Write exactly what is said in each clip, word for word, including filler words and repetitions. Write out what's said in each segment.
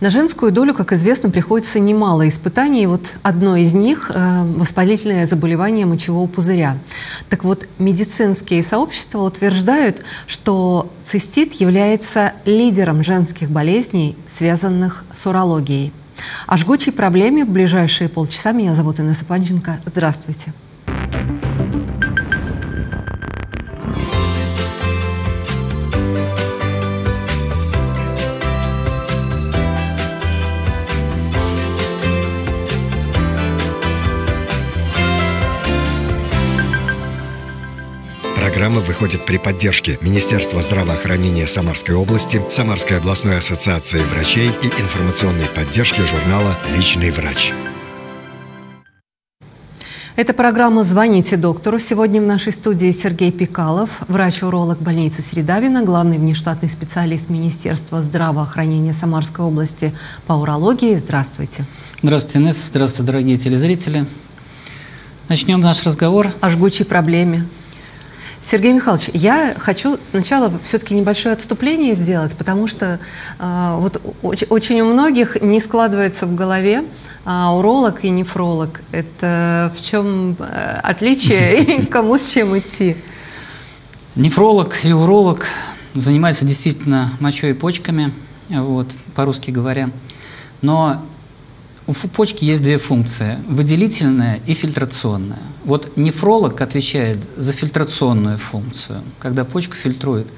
На женскую долю, как известно, приходится немало испытаний. И вот одно из них э, – воспалительное заболевание мочевого пузыря. Так вот, медицинские сообщества утверждают, что цистит является лидером женских болезней, связанных с урологией. О жгучей проблеме в ближайшие полчаса. Меня зовут Инна Сапанченко. Здравствуйте. Программа выходит при поддержке Министерства здравоохранения Самарской области, Самарской областной ассоциации врачей и информационной поддержки журнала «Личный врач». Это программа «Звоните доктору». Сегодня в нашей студии Сергей Пикалов, врач-уролог больницы Середавина, главный внештатный специалист Министерства здравоохранения Самарской области по урологии. Здравствуйте. Здравствуйте, Инесса. Здравствуйте, дорогие телезрители. Начнем наш разговор о жгучей проблеме. Сергей Михайлович, я хочу сначала все-таки небольшое отступление сделать, потому что э, вот очень, очень у многих не складывается в голове а уролог и нефролог. Это в чем э, отличие и кому с чем идти? Нефролог и уролог занимаются действительно мочой и почками, вот, по-русски говоря. Но у почки есть две функции – выделительная и фильтрационная. Вот нефролог отвечает за фильтрационную функцию, когда почку фильтрует.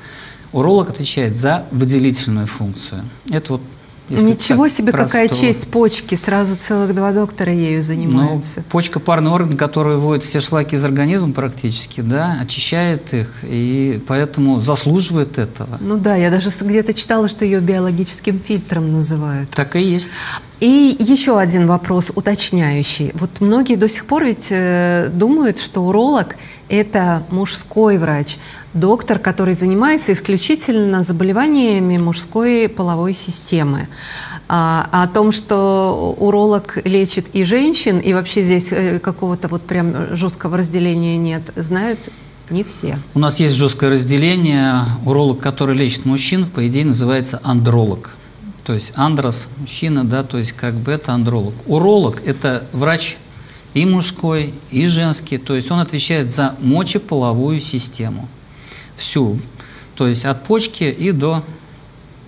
Уролог отвечает за выделительную функцию. Это вот, ничего себе, просто... какая честь почки! Сразу целых два доктора ею занимаются. Ну, почка – парный орган, который выводит все шлаки из организма практически, да, очищает их, и поэтому заслуживает этого. Ну да, я даже где-то читала, что ее биологическим фильтром называют. Так и есть. И еще один вопрос уточняющий. Вот многие до сих пор ведь э, думают, что уролог – это мужской врач, доктор, который занимается исключительно заболеваниями мужской половой системы. А, о том, что уролог лечит и женщин, и вообще здесь э, какого-то вот прям жесткого разделения нет, знают не все. У нас есть жесткое разделение. Уролог, который лечит мужчин, по идее называется андролог. То есть андрос, мужчина, да, то есть как бы это андролог. Уролог – это врач и мужской, и женский, то есть он отвечает за мочеполовую систему. Всю, то есть от почки и до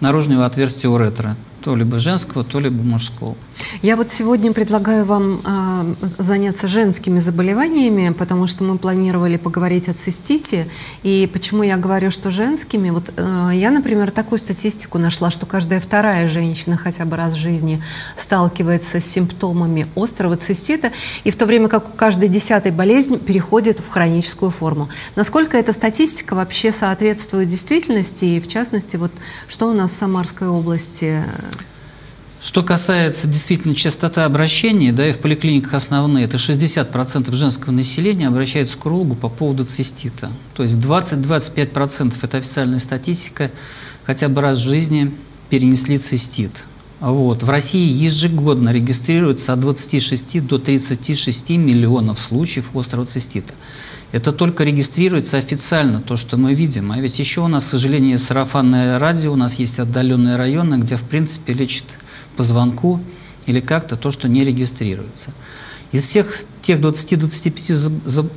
наружного отверстия уретры. То либо женского, то либо мужского. Я вот сегодня предлагаю вам э, заняться женскими заболеваниями, потому что мы планировали поговорить о цистите. И почему я говорю, что женскими? Вот э, я, например, такую статистику нашла, что каждая вторая женщина хотя бы раз в жизни сталкивается с симптомами острого цистита, и в то время как каждая десятая болезнь переходит в хроническую форму. Насколько эта статистика вообще соответствует действительности, и в частности, вот что у нас в Самарской области? Что касается действительно частоты обращений, да, и в поликлиниках основные, это шестьдесят процентов женского населения обращаются к урологу по поводу цистита. То есть двадцать-двадцать пять процентов, это официальная статистика, хотя бы раз в жизни перенесли цистит. Вот. В России ежегодно регистрируется от двадцати шести до тридцати шести миллионов случаев острого цистита. Это только регистрируется официально, то, что мы видим. А ведь еще у нас, к сожалению, сарафанное радио, у нас есть отдаленные районы, где, в принципе, лечат по звонку или как-то то, что не регистрируется. Из всех тех двадцати-двадцати пяти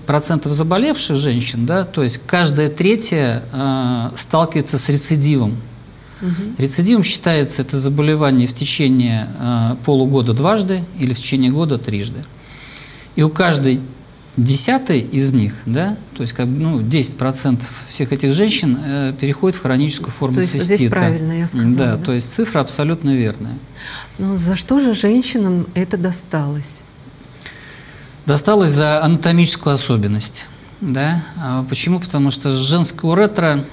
процентов заболевших женщин, да, то есть каждая третья э, сталкивается с рецидивом. Угу. Рецидивом считается это заболевание в течение э, полугода дважды или в течение года трижды. И у каждой десятый из них, да, то есть как, ну, десять процентов всех этих женщин э, переходит в хроническую форму то есть цистита. Здесь правильно я сказала. Да, да, то есть цифра абсолютно верная. Ну, за что же женщинам это досталось? Досталось за анатомическую особенность. Да? А почему? Потому что женская уретра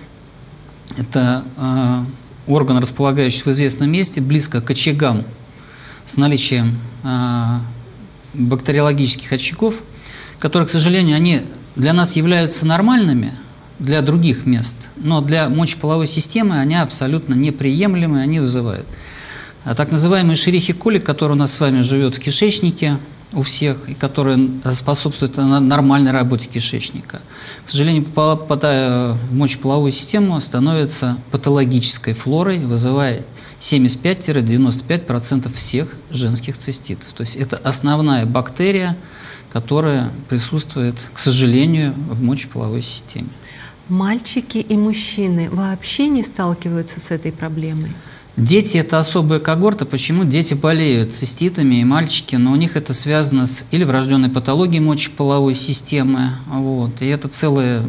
– это э, орган, располагающийся в известном месте, близко к очагам с наличием э, бактериологических очагов, которые, к сожалению, они для нас являются нормальными, для других мест, но для мочеполовой системы они абсолютно неприемлемы, они вызывают. А так называемый шерихи-колик, который у нас с вами живет в кишечнике у всех, и который способствует нормальной работе кишечника, к сожалению, попадая в мочеполовую систему, становится патологической флорой, вызывая семьдесят пять — девяносто пять процентов всех женских циститов. То есть это основная бактерия, которая присутствует, к сожалению, в мочеполовой системе. Мальчики и мужчины вообще не сталкиваются с этой проблемой? Дети – это особая когорта. Почему дети болеют циститами и мальчики? Но у них это связано с или врожденной патологией мочеполовой системы. Вот, и это целая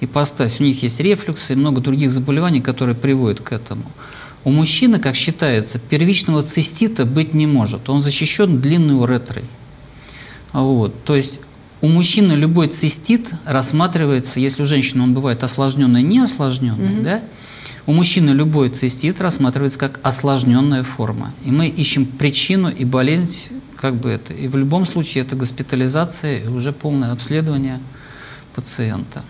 ипостась. У них есть рефлюксы и много других заболеваний, которые приводят к этому. У мужчины, как считается, первичного цистита быть не может. Он защищен длинной уретрой. Вот, то есть у мужчины любой цистит рассматривается, если у женщины он бывает осложненный, не осложненный, mm-hmm. да? У мужчины любой цистит рассматривается как осложненная форма. И мы ищем причину и болезнь, как бы это. И в любом случае это госпитализация и уже полное обследование пациента.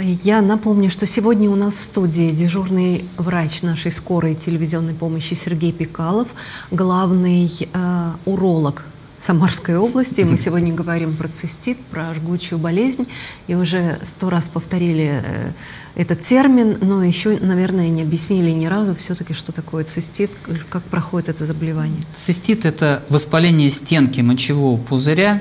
Я напомню, что сегодня у нас в студии дежурный врач нашей скорой телевизионной помощи Сергей Пикалов, главный э, уролог Самарской области. Мы сегодня говорим про цистит, про жгучую болезнь. И уже сто раз повторили этот термин, но еще, наверное, не объяснили ни разу все-таки, что такое цистит, как проходит это заболевание. Цистит – это воспаление стенки мочевого пузыря,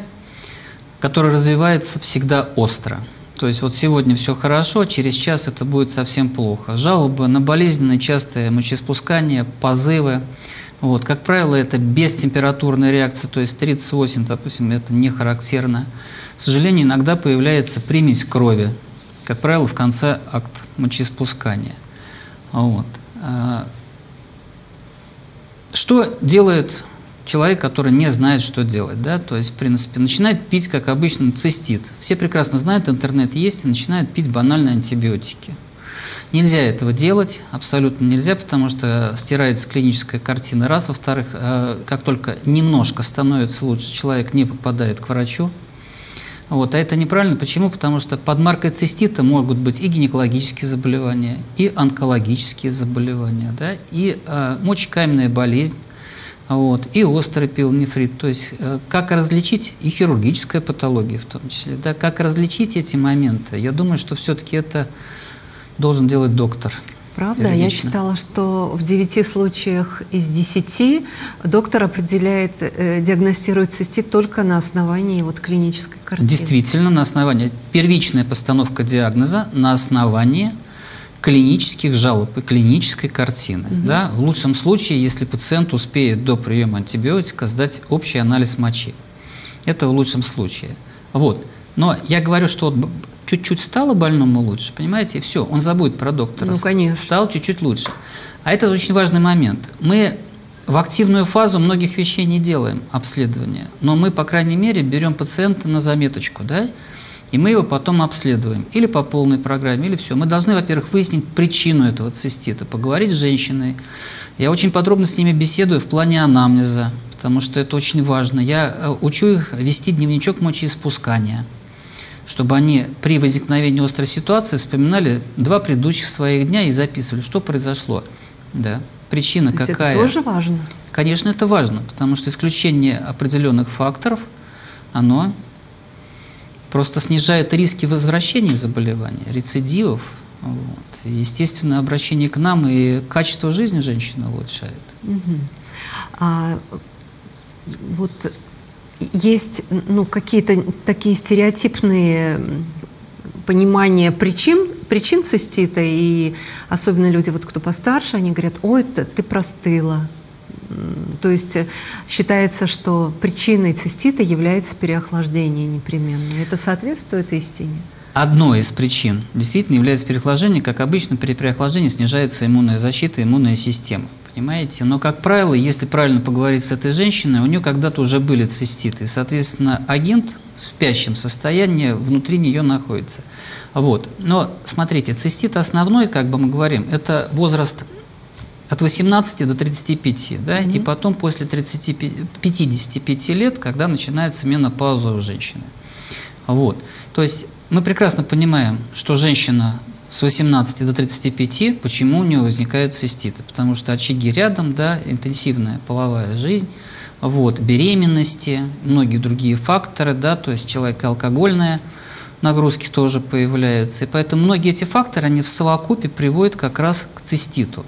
которое развивается всегда остро. То есть вот сегодня все хорошо, через час это будет совсем плохо. Жалобы на болезненные, частые мочеиспускания, позывы. Вот, как правило, это бестемпературная реакция, то есть тридцать восемь, допустим, это не характерно. К сожалению, иногда появляется примесь крови, как правило, в конце акта мочеиспускания. Вот. Что делает человек, который не знает, что делать? Да? То есть, в принципе, начинает пить, как обычно, цистит. Все прекрасно знают, интернет есть, и начинают пить банальные антибиотики. Нельзя этого делать, абсолютно нельзя, потому что стирается клиническая картина, раз. Во-вторых, как только немножко становится лучше, человек не попадает к врачу. Вот, а это неправильно. Почему? Потому что под маркой цистита могут быть и гинекологические заболевания, и онкологические заболевания, да, и э, мочекаменная болезнь, вот, и острый пилонефрит. То есть э, как различить и хирургическая патология в том числе. Да, как различить эти моменты? Я думаю, что все-таки это должен делать доктор. Правда? Лично. Я читала, что в девяти случаях из десяти доктор определяет, э, диагностирует цистит только на основании вот клинической картины. Действительно, на основании. Первичная постановка диагноза на основании клинических жалоб и клинической картины. Угу. Да? В лучшем случае, если пациент успеет до приема антибиотика сдать общий анализ мочи. Это в лучшем случае. Вот. Но я говорю, что вот чуть-чуть стало больному лучше, понимаете, и все, он забудет про доктора. Ну, конечно. Стал чуть-чуть лучше. А это очень важный момент. Мы в активную фазу многих вещей не делаем обследования, но мы, по крайней мере, берем пациента на заметочку, да, и мы его потом обследуем. Или по полной программе, или все. Мы должны, во-первых, выяснить причину этого цистита, поговорить с женщиной. Я очень подробно с ними беседую в плане анамнеза, потому что это очень важно. Я учу их вести дневничок мочеиспускания, чтобы они при возникновении острой ситуации вспоминали два предыдущих своих дня и записывали, что произошло. Да. Причина какая. Это тоже важно? Конечно, это важно, потому что исключение определенных факторов, оно просто снижает риски возвращения заболевания, рецидивов. Вот. И, естественно, обращение к нам и качество жизни женщины улучшает. Угу. А, вот... Есть ну, какие-то такие стереотипные понимания причин, причин цистита, и особенно люди, вот, кто постарше, они говорят: ой, это ты простыла. То есть считается, что причиной цистита является переохлаждение непременно. Это соответствует истине? Одной из причин действительно является переохлаждение. Как обычно, при переохлаждении снижается иммунная защита, иммунная система. Понимаете? Но, как правило, если правильно поговорить с этой женщиной, у нее когда-то уже были циститы. Соответственно, агент в спящем состоянии внутри нее находится. Вот. Но, смотрите, цистит основной, как бы мы говорим, это возраст от восемнадцати до тридцати пяти. Да? Mm-hmm. И потом после тридцати, пятидесяти пяти лет, когда начинается менопауза у женщины. Вот. То есть мы прекрасно понимаем, что женщина с восемнадцати до тридцати пяти, почему у нее возникают циститы? Потому что очаги рядом, да, интенсивная половая жизнь, вот, беременности, многие другие факторы, да, то есть человек алкогольные нагрузки тоже появляются. И поэтому многие эти факторы, они в совокупе приводят как раз к циститу.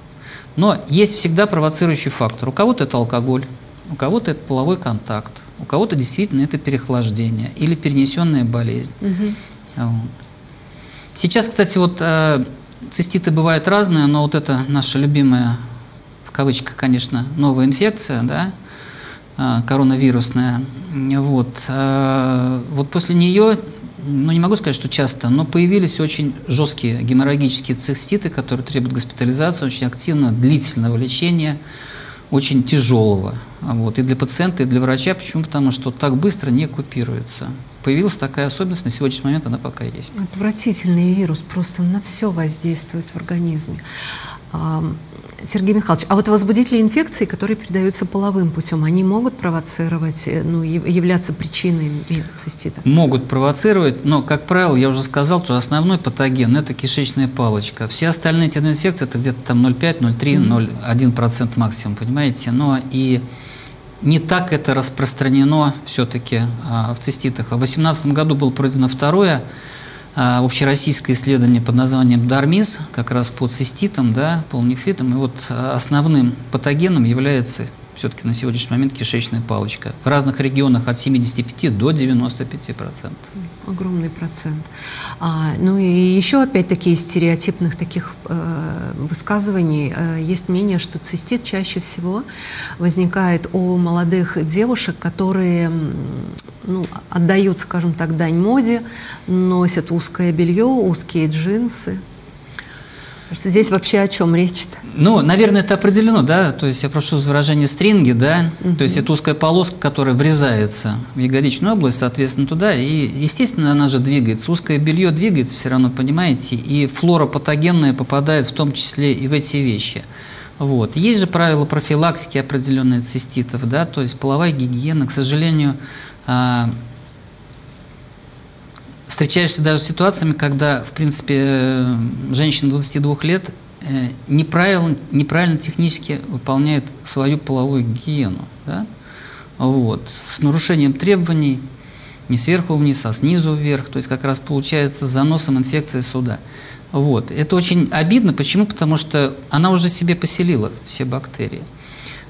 Но есть всегда провоцирующий фактор. У кого-то это алкоголь, у кого-то это половой контакт, у кого-то действительно это переохлаждение или перенесенная болезнь. Угу. Вот. Сейчас, кстати, вот э, циститы бывают разные, но вот это наша любимая, в кавычках, конечно, новая инфекция, да, э, коронавирусная. Вот, э, вот после нее, ну не могу сказать, что часто, но появились очень жесткие геморрагические циститы, которые требуют госпитализации, очень активно, длительного лечения, очень тяжелого. Вот, и для пациента, и для врача. Почему? Потому что так быстро не купируется. Появилась такая особенность, на сегодняшний момент она пока есть. Отвратительный вирус, просто на все воздействует в организме. Сергей Михайлович, а вот возбудители инфекции, которые передаются половым путем, они могут провоцировать, ну, являться причиной цистита? Могут провоцировать, но, как правило, я уже сказал, что основной патоген – это кишечная палочка. Все остальные эти инфекции – это где-то там ноль целых пять, ноль целых три, ноль целых одна сотая процента максимум, понимаете? Но и не так это распространено все-таки в циститах. В две тысячи восемнадцатом году было проведено второе общероссийское исследование под названием ДАРМИЗ, как раз по циститам, да, полнефритам. И вот основным патогеном является все-таки на сегодняшний момент кишечная палочка. В разных регионах от семидесяти пяти до девяноста пяти процентов. Огромный процент. А, ну и еще опять-таки из стереотипных таких э, высказываний э, есть мнение, что цистит чаще всего возникает у молодых девушек, которые... Ну, отдают, скажем так, дань моде, носят узкое белье, узкие джинсы. Что здесь вообще о чем речь-то? Ну, наверное, это определено, да. То есть я прошу за выражение стринги, да. Uh-huh. То есть это узкая полоска, которая врезается в ягодичную область, соответственно, туда. И, естественно, она же двигается. Узкое белье двигается все равно, понимаете. И флора патогенная попадает в том числе и в эти вещи. Вот. Есть же правила профилактики определенные циститов, да. То есть половая гигиена, к сожалению... Встречаешься даже с ситуациями, когда, в принципе, женщина двадцати двух лет неправильно, неправильно технически выполняет свою половую гигиену, да? Вот. С нарушением требований не сверху вниз, а снизу вверх, то есть как раз получается с заносом инфекции сюда. Вот. Это очень обидно, почему? Потому что она уже себе поселила все бактерии.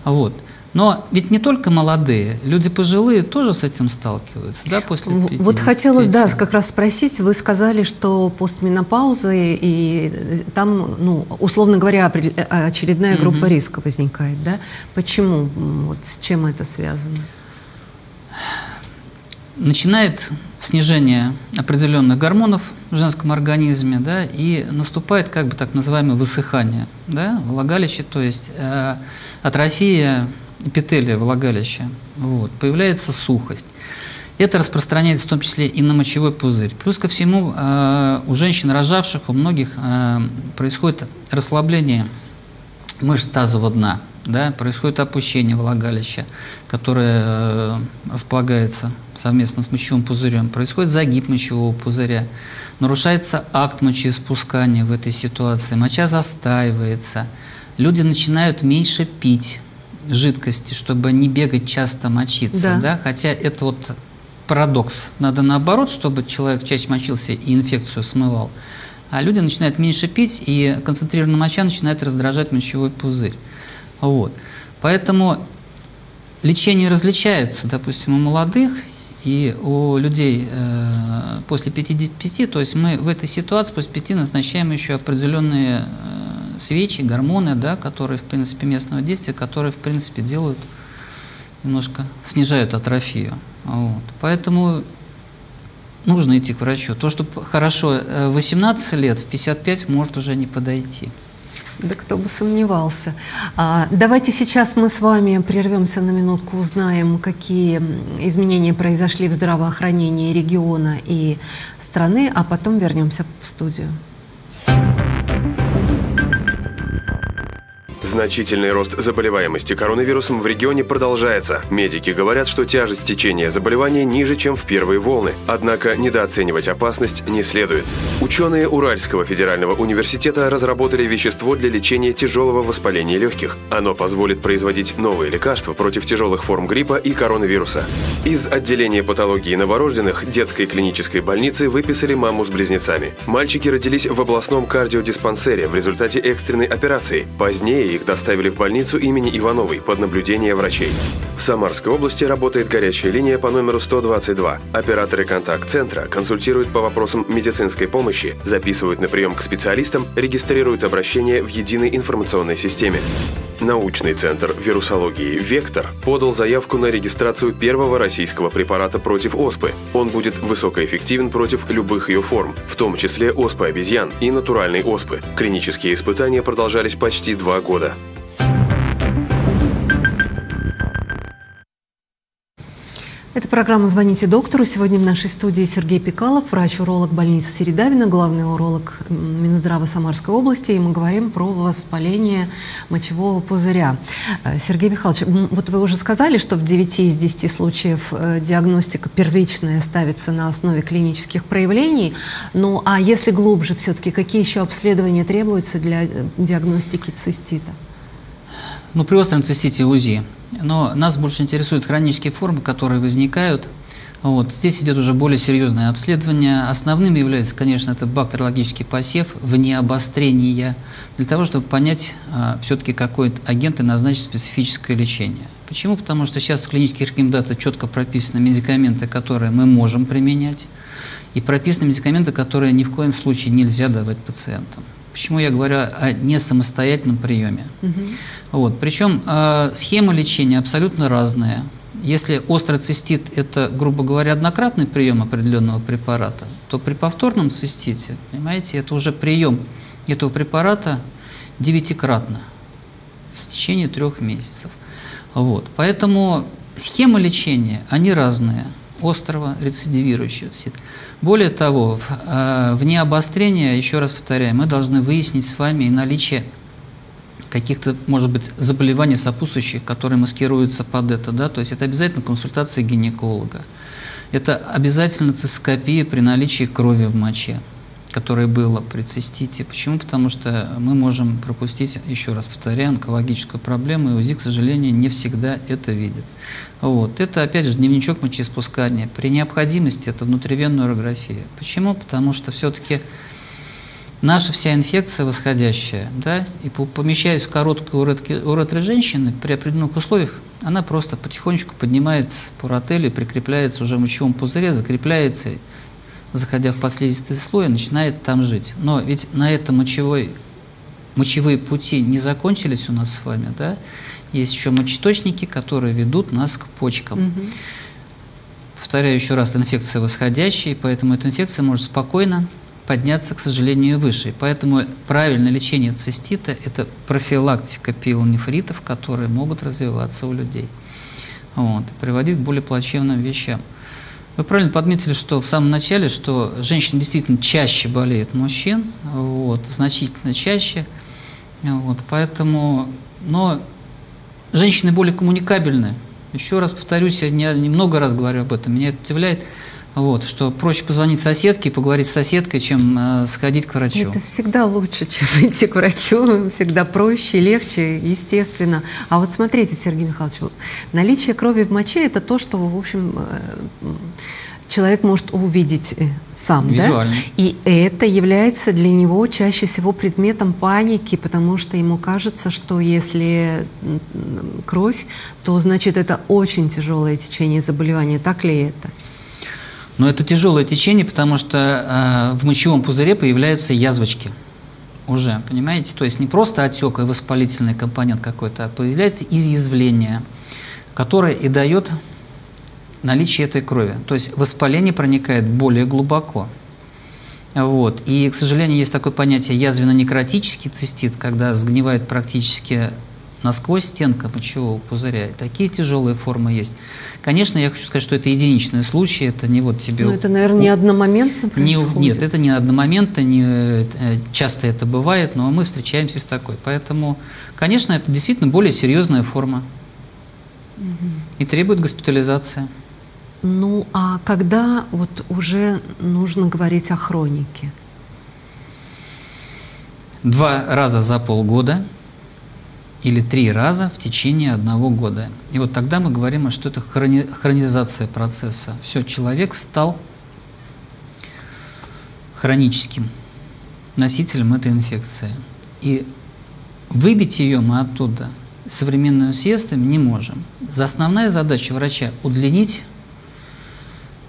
Вот. Но ведь не только молодые, люди пожилые тоже с этим сталкиваются, да, после пятидесяти? Вот хотелось, да, как раз спросить, вы сказали, что постменопаузы, и там, ну, условно говоря, очередная группа риска возникает, да? Почему? Вот с чем это связано? Начинает снижение определенных гормонов в женском организме, да, и наступает как бы так называемое высыхание, да, влагалище, то есть э, атрофия эпителия влагалища, вот, появляется сухость. Это распространяется в том числе и на мочевой пузырь. Плюс ко всему, э, у женщин, рожавших, у многих э, происходит расслабление мышц тазового дна, да, происходит опущение влагалища, которое э, располагается совместно с мочевым пузырем, происходит загиб мочевого пузыря, нарушается акт мочеиспускания в этой ситуации, моча застаивается, люди начинают меньше пить жидкости, чтобы не бегать часто мочиться, да. Да? Хотя это вот парадокс. Надо наоборот, чтобы человек чаще мочился и инфекцию смывал. А люди начинают меньше пить, и концентрированная моча начинает раздражать мочевой пузырь. Вот. Поэтому лечение различается, допустим, у молодых и у людей э, после пятидесяти пяти, то есть мы в этой ситуации после пяти назначаем еще определенные свечи, гормоны, да, которые, в принципе, местного действия, которые, в принципе, делают, немножко снижают атрофию. Вот. Поэтому нужно идти к врачу. То, что хорошо в восемнадцать лет, в пятьдесят пять может уже не подойти. Да кто бы сомневался. А, давайте сейчас мы с вами прервемся на минутку, узнаем, какие изменения произошли в здравоохранении региона и страны, а потом вернемся в студию. Значительный рост заболеваемости коронавирусом в регионе продолжается. Медики говорят, что тяжесть течения заболевания ниже, чем в первые волны. Однако недооценивать опасность не следует. Ученые Уральского федерального университета разработали вещество для лечения тяжелого воспаления легких. Оно позволит производить новые лекарства против тяжелых форм гриппа и коронавируса. Из отделения патологии новорожденных детской клинической больницы выписали маму с близнецами. Мальчики родились в областном кардиодиспансере в результате экстренной операции. Позднее их Их доставили в больницу имени Ивановой под наблюдение врачей. В Самарской области работает горячая линия по номеру сто двадцать два. Операторы контакт-центра консультируют по вопросам медицинской помощи, записывают на прием к специалистам, регистрируют обращение в единой информационной системе. Научный центр вирусологии «Вектор» подал заявку на регистрацию первого российского препарата против оспы. Он будет высокоэффективен против любых ее форм, в том числе оспы обезьян и натуральной оспы. Клинические испытания продолжались почти два года. Это программа «Звоните доктору». Сегодня в нашей студии Сергей Пикалов, врач-уролог больницы Середавина, главный уролог Минздрава Самарской области. И мы говорим про воспаление мочевого пузыря. Сергей Михайлович, вот вы уже сказали, что в девяти из десяти случаев диагностика первичная ставится на основе клинических проявлений. Ну а если глубже все-таки, какие еще обследования требуются для диагностики цистита? Ну, при остром цистите УЗИ. Но нас больше интересуют хронические формы, которые возникают. Вот. Здесь идет уже более серьезное обследование. Основным является, конечно, это бактериологический посев вне обострения, для того, чтобы понять а, все-таки какой агент и назначить специфическое лечение. Почему? Потому что сейчас в клинических рекомендациях четко прописаны медикаменты, которые мы можем применять, и прописаны медикаменты, которые ни в коем случае нельзя давать пациентам. Почему я говорю о несамостоятельном приеме? Угу. Вот. Причем э, схемы лечения абсолютно разные. Если острый цистит – это, грубо говоря, однократный прием определенного препарата, то при повторном цистите, понимаете, это уже прием этого препарата девятикратно в течение трех месяцев. Вот. Поэтому схемы лечения, они разные. Острого рецидивирующего цистита. Более того, в, э, вне обострения, еще раз повторяю, мы должны выяснить с вами наличие каких-то, может быть, заболеваний сопутствующих, которые маскируются под это. Да? То есть это обязательно консультация гинеколога. Это обязательно цистоскопия при наличии крови в моче, которая была при цистите. Почему? Потому что мы можем пропустить, еще раз повторяю, онкологическую проблему, и УЗИ, к сожалению, не всегда это видит. Вот. Это, опять же, дневничок мочеиспускания. При необходимости это внутривенная урография. Почему? Потому что все-таки наша вся инфекция восходящая, да, и помещаясь в короткую уретру женщины, при определенных условиях она просто потихонечку поднимается по уротелию, прикрепляется уже в мочевом пузыре, закрепляется, заходя в последовательный слой, начинает там жить. Но ведь на этом мочевой, мочевые пути не закончились у нас с вами, да? Есть еще мочеточники, которые ведут нас к почкам. Угу. Повторяю еще раз, инфекция восходящая, поэтому эта инфекция может спокойно подняться, к сожалению, выше. Поэтому правильное лечение цистита – это профилактика пилонефритов, которые могут развиваться у людей. Вот, приводить к более плачевным вещам. Вы правильно подметили, что в самом начале, что женщины действительно чаще болеют мужчин, вот, значительно чаще, вот, поэтому, но женщины более коммуникабельны. Еще раз повторюсь, я не много раз говорю об этом, меня это удивляет. Вот, что проще позвонить соседке и поговорить с соседкой, чем э, сходить к врачу. Это всегда лучше, чем идти к врачу, всегда проще, легче, естественно. А вот смотрите, Сергей Михайлович, наличие крови в моче – это то, что, в общем, э, человек может увидеть сам, визуально. Да? И это является для него чаще всего предметом паники, потому что ему кажется, что если кровь, то, значит, это очень тяжелое течение заболевания. Так ли это? Но это тяжелое течение, потому что э, в мочевом пузыре появляются язвочки уже, понимаете? То есть не просто отек и воспалительный компонент какой-то, а появляется изъязвление, которое и дает наличие этой крови. То есть воспаление проникает более глубоко. Вот. И, к сожалению, есть такое понятие язвенно-некротический цистит, когда сгнивает практически насквозь стенка мочевого пузыря. И такие тяжелые формы есть. Конечно, я хочу сказать, что это единичные случаи, это не вот тебе... Но это, наверное, не одномоментно происходит? Не, нет, это не одномоментно, не, часто это бывает, но мы встречаемся с такой. Поэтому, конечно, это действительно более серьезная форма. Угу. И требует госпитализации. Ну, а когда вот уже нужно говорить о хронике? Два раза за полгода. Или три раза в течение одного года. И вот тогда мы говорим, что это хрони... хронизация процесса. Все, человек стал хроническим носителем этой инфекции. И Выбить ее мы оттуда современными средствами не можем. Основная задача врача – удлинить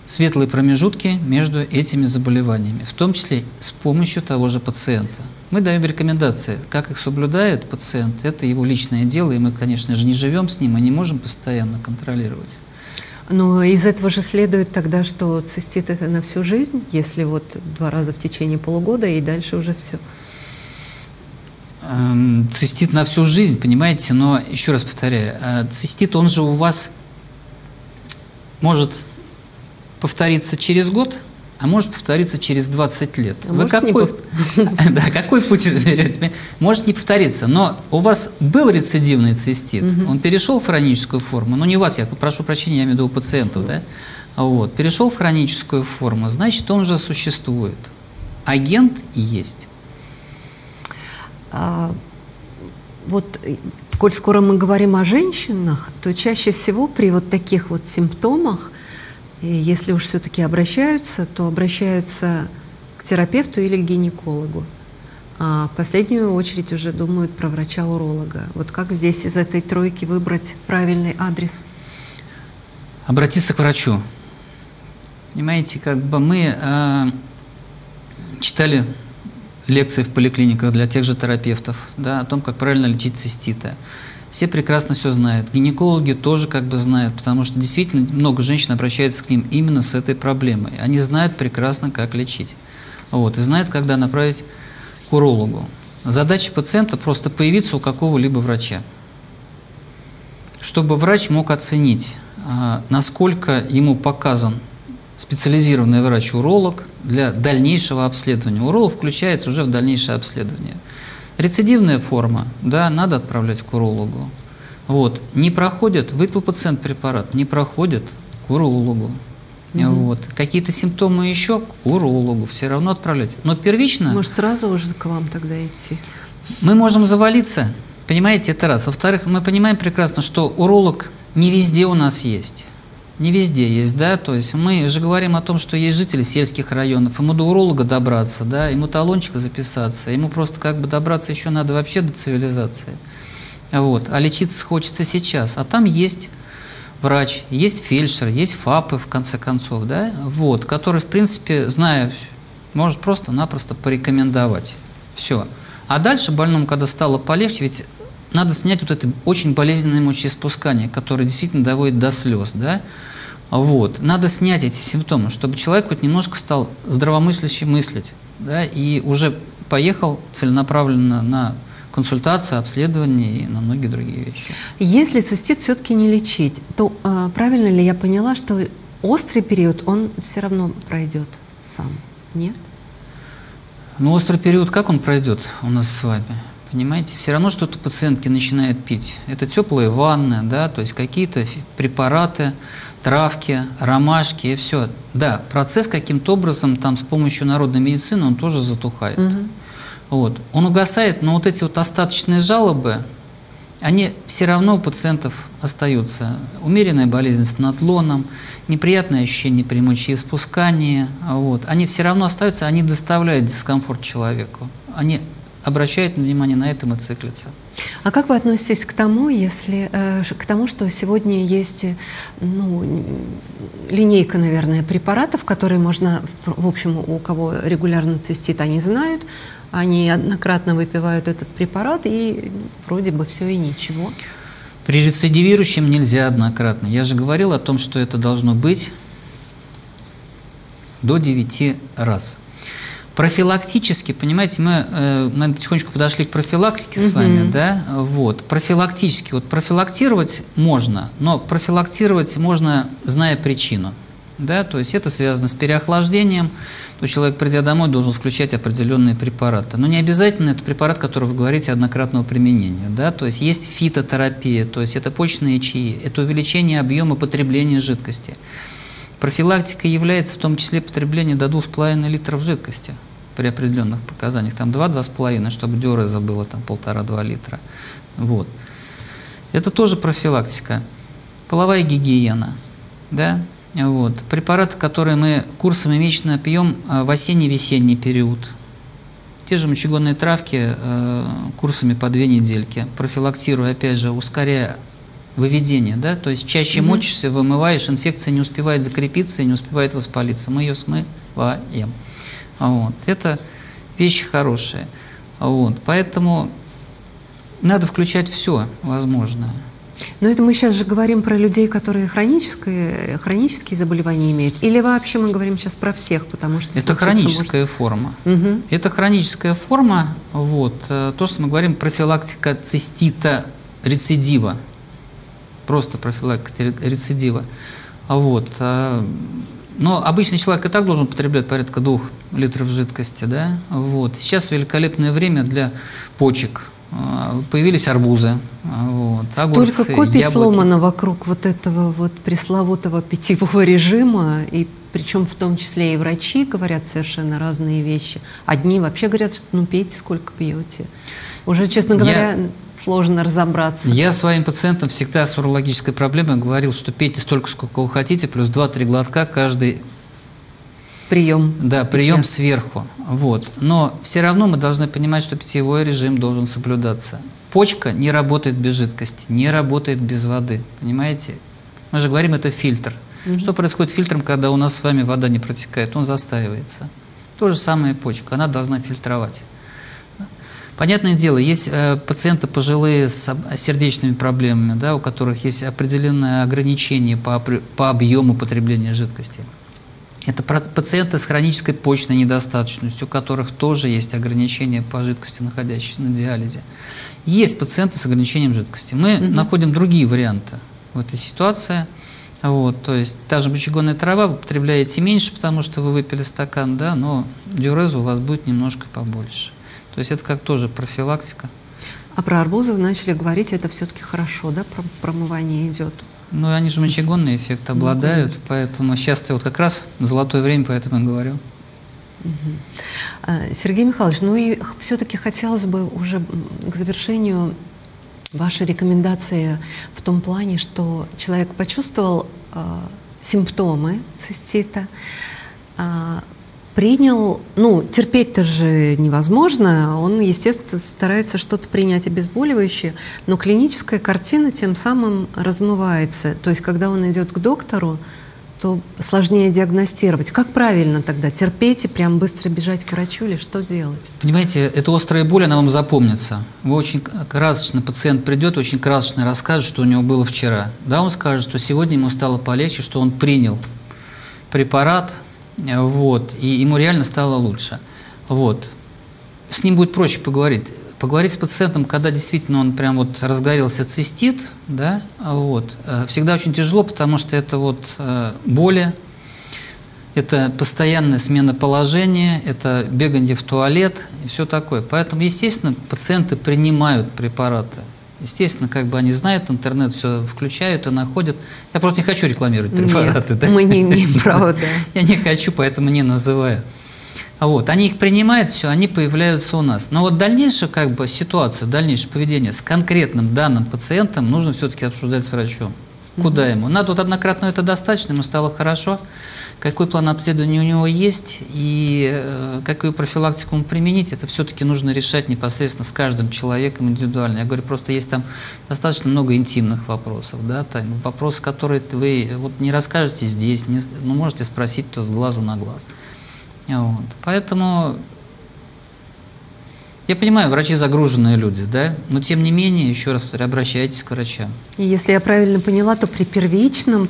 светлые промежутки между этими заболеваниями, в том числе с помощью того же пациента. Мы даем рекомендации, как их соблюдает пациент, это его личное дело, и мы, конечно же, не живем с ним и не можем постоянно контролировать. Но из этого же следует тогда, что цистит это на всю жизнь, если вот два раза в течение полугода и дальше уже все. Цистит на всю жизнь, понимаете, но еще раз повторяю, цистит, он же у вас может повториться через год, а может повториться через двадцать лет. А Вы какой... Пов... да, какой путь изберете? Может не повториться, но у вас был рецидивный цистит, угу. он перешел в хроническую форму, ну не у вас, я прошу прощения, я имею в виду у пациентов, да? Вот. Перешел в хроническую форму, значит он же существует, агент есть. А, вот, коль скоро мы говорим о женщинах, то чаще всего при вот таких вот симптомах, и если уж все-таки обращаются, то обращаются к терапевту или к гинекологу. А в последнюю очередь уже думают про врача-уролога. Вот как здесь из этой тройки выбрать правильный адрес? Обратиться к врачу. Понимаете, как бы мы э, читали лекции в поликлиниках для тех же терапевтов, да, о том, как правильно лечить циститы. Все прекрасно все знают. Гинекологи тоже как бы знают, потому что действительно много женщин обращается к ним именно с этой проблемой. Они знают прекрасно, как лечить. Вот, и знают, когда направить к урологу. Задача пациента просто появиться у какого-либо врача, чтобы врач мог оценить, насколько ему показан специализированный врач-уролог для дальнейшего обследования. Уролог включается уже в дальнейшее обследование. Рецидивная форма, да, надо отправлять к урологу. Вот, не проходит, выпил пациент препарат, не проходит, к урологу. Угу. Вот. Какие-то симптомы еще, к урологу, все равно отправлять. Но первично... Может, сразу уже к вам тогда идти? Мы можем завалиться, понимаете, это раз. Во-вторых, мы понимаем прекрасно, что уролог не везде у нас есть. Не везде есть, да, то есть мы же говорим о том, что есть жители сельских районов, ему до уролога добраться, да, ему талончика записаться, ему просто как бы добраться еще надо вообще до цивилизации, вот, а лечиться хочется сейчас, а там есть врач, есть фельдшер, есть ФАПы, в конце концов, да, вот, который, в принципе, зная, может просто-напросто порекомендовать, все, а дальше больному, когда стало полегче, ведь... Надо снять вот это очень болезненное мочеиспускание, которое действительно доводит до слез. Да? Вот. Надо снять эти симптомы, чтобы человек хоть немножко стал здравомысляще мыслить. Да? И уже поехал целенаправленно на консультацию, обследование и на многие другие вещи. Если цистит все-таки не лечить, то а, правильно ли я поняла, что острый период, он все равно пройдет сам? Нет? Ну, острый период, как он пройдет у нас с вами? Понимаете, все равно что-то пациентки начинают пить. Это теплые ванны, да, то есть какие-то препараты, травки, ромашки и все. Да, процесс каким-то образом там с помощью народной медицины он тоже затухает. Угу. Вот. Он угасает, но вот эти вот остаточные жалобы, они все равно у пациентов остаются. Умеренная болезнь с надлоном, неприятное ощущение при мочеиспускании. Вот. Они все равно остаются, они доставляют дискомфорт человеку. Они обращают внимание на это и циклится. А как вы относитесь к тому, если, к тому, что сегодня есть ну, линейка, наверное, препаратов, которые можно, в общем, у кого регулярно цистит, они знают, они однократно выпивают этот препарат, и вроде бы все и ничего. При рецидивирующем нельзя однократно. Я же говорил о том, что это должно быть до девяти раз. Профилактически, понимаете, мы, э, наверное, потихонечку подошли к профилактике с вами, да, вот, профилактически, вот профилактировать можно, но профилактировать можно, зная причину, да, то есть это связано с переохлаждением, то человек, придя домой, должен включать определенные препараты, но не обязательно это препарат, который вы говорите, однократного применения, да, то есть есть фитотерапия, то есть это почечные чаи, это увеличение объема потребления жидкости. Профилактикой является в том числе потребление до двух с половиной литров жидкости при определенных показаниях. Там два — два с половиной, чтобы диуреза было там полтора — два литра. Вот. Это тоже профилактика. Половая гигиена. Да? Вот. Препараты, которые мы курсами месячно пьем в осенне-весенний период. те же мочегонные травки э, курсами по две недельки, профилактируя, опять же, ускоряя выведение, да, то есть чаще угу. мочишься, вымываешь, инфекция не успевает закрепиться и не успевает воспалиться, мы ее смываем. Вот. Это вещи хорошие. Вот. Поэтому надо включать все возможное. Но это мы сейчас же говорим про людей, которые хронические, хронические заболевания имеют. Или вообще мы говорим сейчас про всех, потому что... Это хроническая может... форма. Угу. Это хроническая форма, вот, то, что мы говорим, профилактика цистита рецидива. Просто профилактика рецидива. Вот. Но обычный человек и так должен потреблять порядка двух литров жидкости. Да? Вот. Сейчас великолепное время для почек. Появились арбузы, вот, огурцы, столько копий яблоки. Сломано вокруг вот этого вот пресловутого питьевого режима, и причем в том числе и врачи говорят совершенно разные вещи. Одни вообще говорят, что ну пейте сколько пьете. Уже, честно говоря, я, сложно разобраться. Я своим пациентам всегда с урологической проблемой говорил, что пейте столько, сколько вы хотите, плюс два-три глотка каждый прием. Да, прием питья. Сверху. Вот. Но все равно мы должны понимать, что питьевой режим должен соблюдаться. Почка не работает без жидкости, не работает без воды. Понимаете? Мы же говорим, это фильтр. Угу. Что происходит с фильтром, когда у нас с вами вода не протекает? Он застаивается. То же самое почка. Она должна фильтровать. Понятное дело, есть э, пациенты пожилые с сердечными проблемами, да, у которых есть определенное ограничение по, по объему потребления жидкости. Это пациенты с хронической почной недостаточностью, у которых тоже есть ограничения по жидкости, находящиеся на диализе. Есть пациенты с ограничением жидкости. Мы угу. находим другие варианты в этой ситуации. Вот, то есть та же мочегонная трава, вы потребляете меньше, потому что вы выпили стакан, да, но диуреза у вас будет немножко побольше. То есть это как тоже профилактика. А про арбузы начали говорить, это все-таки хорошо, да, про промывание идет? Ну, они же мочегонный эффект обладают, поэтому сейчас вот как раз золотое время, поэтому я говорю. Сергей Михайлович, ну и все-таки хотелось бы уже к завершению ваши рекомендации в том плане, что человек почувствовал э, симптомы цистита, э, принял, ну, терпеть-то же невозможно, он, естественно, старается что-то принять обезболивающее, но клиническая картина тем самым размывается. То есть, когда он идет к доктору, то сложнее диагностировать. Как правильно тогда? Терпеть и прям быстро бежать к врачу или что делать? Понимаете, эта острая боль, она вам запомнится. Вы очень красочно, пациент придет, очень красочно расскажет, что у него было вчера. Да, он скажет, что сегодня ему стало полегче, что он принял препарат, вот, и ему реально стало лучше. Вот. С ним будет проще поговорить. Поговорить с пациентом, когда действительно он прям вот разгорелся цистит, да, вот, всегда очень тяжело, потому что это вот боли, это постоянная смена положения, это беганье в туалет и все такое. Поэтому, естественно, пациенты принимают препараты. Естественно, как бы они знают, интернет все включают и находят. Я просто не хочу рекламировать препараты. Нет, да? Мы не имеем права. Я не хочу, поэтому не называю. Вот. Они их принимают, все, они появляются у нас. Но вот дальнейшую как бы, ситуацию, дальнейшее поведение с конкретным данным пациентом нужно все-таки обсуждать с врачом. Куда ему? Надо вот однократно это достаточно, ему стало хорошо, какой план обследования у него есть и какую профилактику ему применить, это все-таки нужно решать непосредственно с каждым человеком индивидуально. Я говорю, просто есть там достаточно много интимных вопросов, да, там вопросы, которые вы вот не расскажете здесь, не, ну, можете спросить то с глазу на глаз. Вот. Поэтому я понимаю, врачи загруженные люди, да, но тем не менее, еще раз повторяю, обращайтесь к врачам. И если я правильно поняла, то при первичном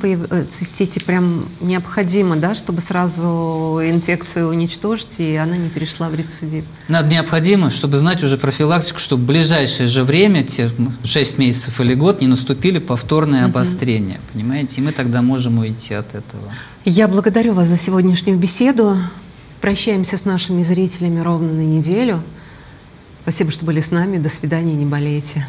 цистите прям необходимо, да, чтобы сразу инфекцию уничтожить, и она не перешла в рецидив. Надо необходимо, чтобы знать уже профилактику, чтобы в ближайшее же время, те шесть месяцев или год, не наступили повторные угу. обострения, понимаете, и мы тогда можем уйти от этого. Я благодарю вас за сегодняшнюю беседу. Прощаемся с нашими зрителями ровно на неделю. Спасибо, что были с нами. До свидания, не болейте.